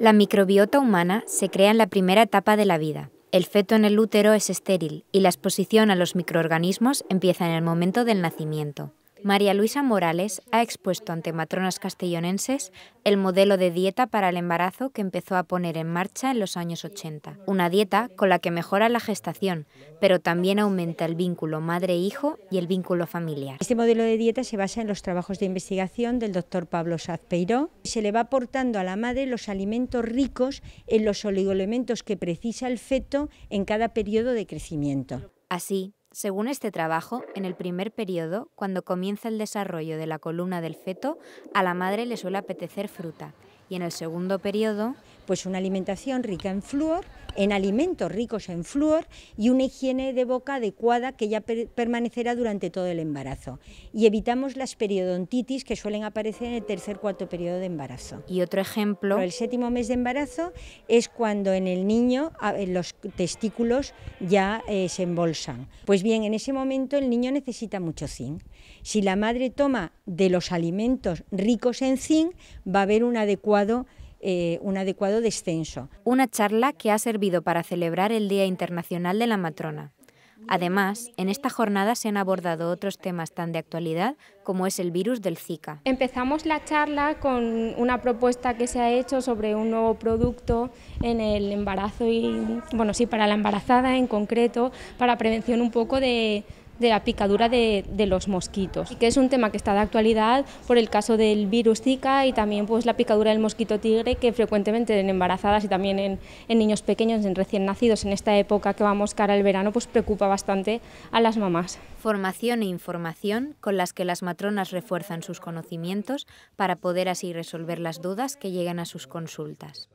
La microbiota humana se crea en la primera etapa de la vida. El feto en el útero es estéril y la exposición a los microorganismos empieza en el momento del nacimiento. María Luisa Morales ha expuesto ante matronas castellonenses el modelo de dieta para el embarazo que empezó a poner en marcha en los años 80. Una dieta con la que mejora la gestación, pero también aumenta el vínculo madre-hijo y el vínculo familiar. Este modelo de dieta se basa en los trabajos de investigación del doctor Pablo Sazpeiro. Se le va aportando a la madre los alimentos ricos en los oligoelementos que precisa el feto en cada periodo de crecimiento. Así, según este trabajo, en el primer periodo, cuando comienza el desarrollo de la columna del feto, a la madre le suele apetecer fruta. Y en el segundo periodo, pues una alimentación rica en flúor, en alimentos ricos en flúor y una higiene de boca adecuada que ya permanecerá durante todo el embarazo. Y evitamos las periodontitis que suelen aparecer en el tercer, cuarto periodo de embarazo. Y otro ejemplo. Pero el séptimo mes de embarazo es cuando en el niño los testículos ya se embolsan. Pues bien, en ese momento el niño necesita mucho zinc. Si la madre toma de los alimentos ricos en zinc, va a haber un adecuado descenso. Una charla que ha servido para celebrar el Día Internacional de la Matrona. Además, en esta jornada se han abordado otros temas tan de actualidad como es el virus del Zika. Empezamos la charla con una propuesta que se ha hecho sobre un nuevo producto en el embarazo y, bueno, sí, para la embarazada en concreto, para prevención un poco de la picadura de los mosquitos, que es un tema que está de actualidad por el caso del virus Zika y también pues la picadura del mosquito tigre, que frecuentemente en embarazadas y también en niños pequeños, en recién nacidos, en esta época que vamos cara al verano, pues preocupa bastante a las mamás. Formación e información con las que las matronas refuerzan sus conocimientos para poder así resolver las dudas que llegan a sus consultas.